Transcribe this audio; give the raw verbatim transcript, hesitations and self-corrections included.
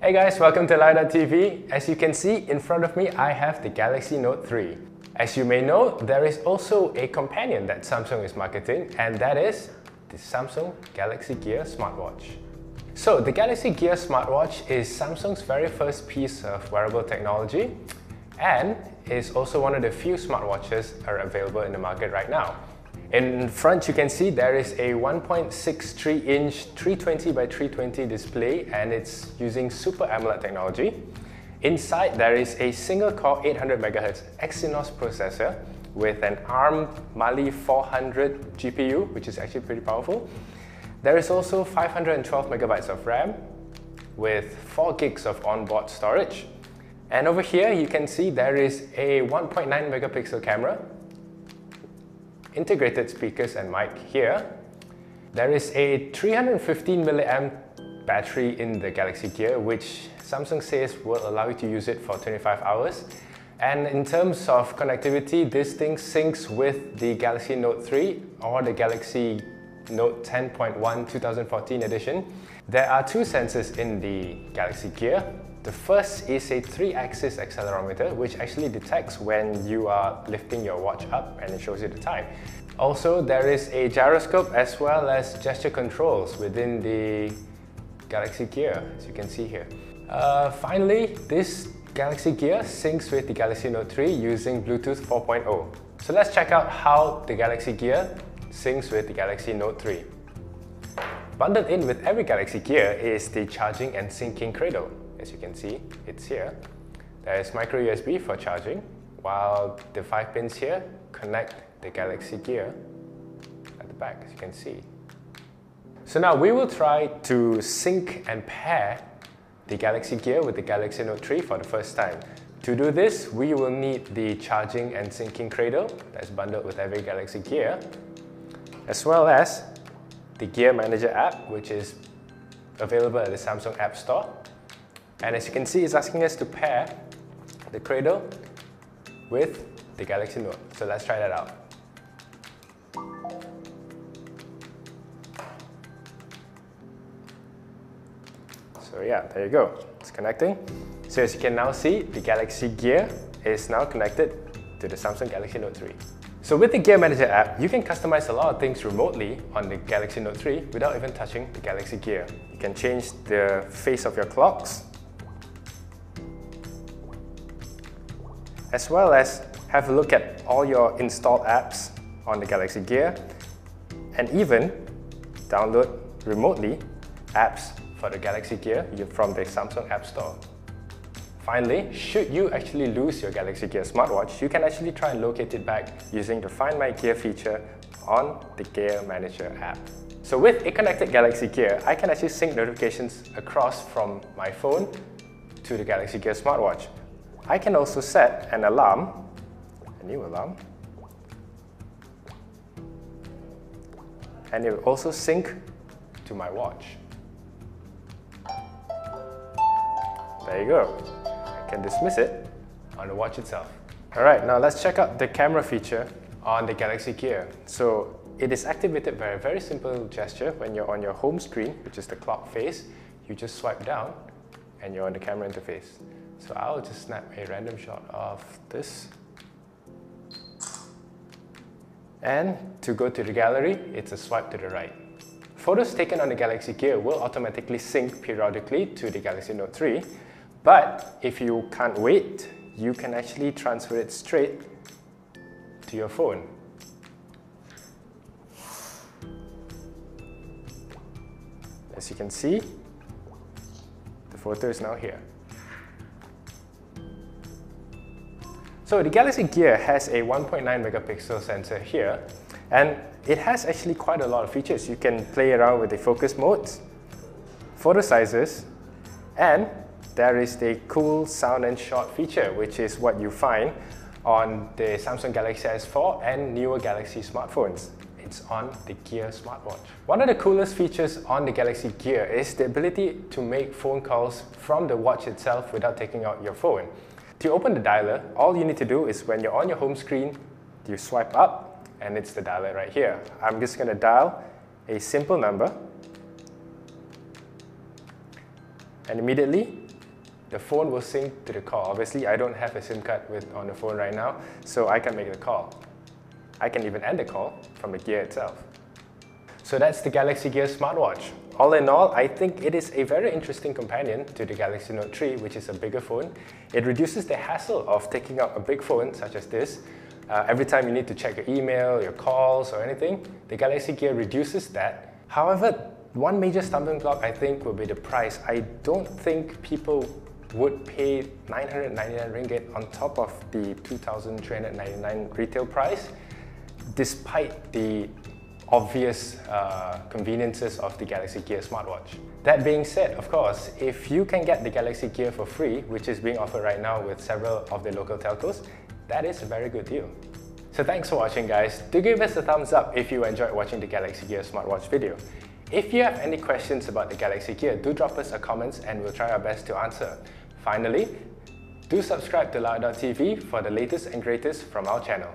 Hey guys, welcome to LowyatTV. As you can see, in front of me I have the Galaxy Note three. As you may know, there is also a companion that Samsung is marketing, and that is the Samsung Galaxy Gear smartwatch. So the Galaxy Gear smartwatch is Samsung's very first piece of wearable technology and is also one of the few smartwatches are available in the market right now. In front you can see there is a one point six three inch three twenty by three twenty display, and it's using Super AMOLED technology. Inside there is a single core eight hundred megahertz Exynos processor with an ARM Mali four hundred G P U, which is actually pretty powerful. There is also five hundred twelve megabytes of RAM with four gigs of onboard storage. And over here you can see there is a one point nine megapixel camera, integrated speakers and mic here. There is a three hundred fifteen milliamp battery in the Galaxy Gear, which Samsung says will allow you to use it for twenty-five hours. And in terms of connectivity, this thing syncs with the Galaxy Note three or the Galaxy Note ten point one twenty fourteen edition. There are two sensors in the Galaxy Gear. The first is a three axis accelerometer, which actually detects when you are lifting your watch up and it shows you the time. Also, there is a gyroscope as well as gesture controls within the Galaxy Gear, as you can see here. Uh, finally, this Galaxy Gear syncs with the Galaxy Note three using Bluetooth four point oh. So let's check out how the Galaxy Gear syncs with the Galaxy Note three. Bundled in with every Galaxy Gear is the charging and syncing cradle. As you can see, it's here. There is micro U S B for charging, while the five pins here connect the Galaxy Gear at the back, as you can see. So now we will try to sync and pair the Galaxy Gear with the Galaxy Note three for the first time. To do this, we will need the charging and syncing cradle that's bundled with every Galaxy Gear, as well as the Gear Manager app, which is available at the Samsung App Store. And as you can see, it's asking us to pair the cradle with the Galaxy Note. So let's try that out. So yeah, there you go. It's connecting. So as you can now see, the Galaxy Gear is now connected to the Samsung Galaxy Note three. So with the Gear Manager app, you can customize a lot of things remotely on the Galaxy Note three without even touching the Galaxy Gear. You can change the face of your clocks, as well as have a look at all your installed apps on the Galaxy Gear, and even download remotely apps for the Galaxy Gear from the Samsung App Store. Finally, should you actually lose your Galaxy Gear smartwatch, you can actually try and locate it back using the Find My Gear feature on the Gear Manager app. So with a connected Galaxy Gear, I can actually sync notifications across from my phone to the Galaxy Gear smartwatch. I can also set an alarm, a new alarm, and it will also sync to my watch. There you go. I can dismiss it on the watch itself. Alright, now let's check out the camera feature on the Galaxy Gear. So it is activated by a very simple gesture. When you're on your home screen, which is the clock face, you just swipe down and you're on the camera interface. So I'll just snap a random shot of this. And to go to the gallery, it's a swipe to the right. Photos taken on the Galaxy Gear will automatically sync periodically to the Galaxy Note three, but if you can't wait, you can actually transfer it straight to your phone. As you can see, the photo is now here. So the Galaxy Gear has a one point nine megapixel sensor here, and it has actually quite a lot of features. You can play around with the focus modes, photo sizes, and there is the cool sound and shot feature, which is what you find on the Samsung Galaxy S four and newer Galaxy smartphones. It's on the Gear smartwatch. One of the coolest features on the Galaxy Gear is the ability to make phone calls from the watch itself without taking out your phone. To open the dialer, all you need to do is when you're on your home screen, you swipe up and it's the dialer right here. I'm just going to dial a simple number and immediately the phone will sync to the call. Obviously, I don't have a SIM card with on the phone right now, so I can make the call. I can even end the call from the Gear itself. So that's the Galaxy Gear smartwatch. All in all, I think it is a very interesting companion to the Galaxy Note three, which is a bigger phone. It reduces the hassle of taking out a big phone such as this. Uh, every time you need to check your email, your calls or anything, the Galaxy Gear reduces that. However, one major stumbling block I think will be the price. I don't think people would pay nine hundred ninety-nine ringgit on top of the two thousand three hundred ninety-nine retail price, despite the obvious uh, conveniences of the Galaxy Gear smartwatch. That being said, of course, if you can get the Galaxy Gear for free, which is being offered right now with several of the local telcos, that is a very good deal. So thanks for watching, guys. Do give us a thumbs up if you enjoyed watching the Galaxy Gear smartwatch video. If you have any questions about the Galaxy Gear, do drop us a comment and we'll try our best to answer. Finally, do subscribe to LowyatTV for the latest and greatest from our channel.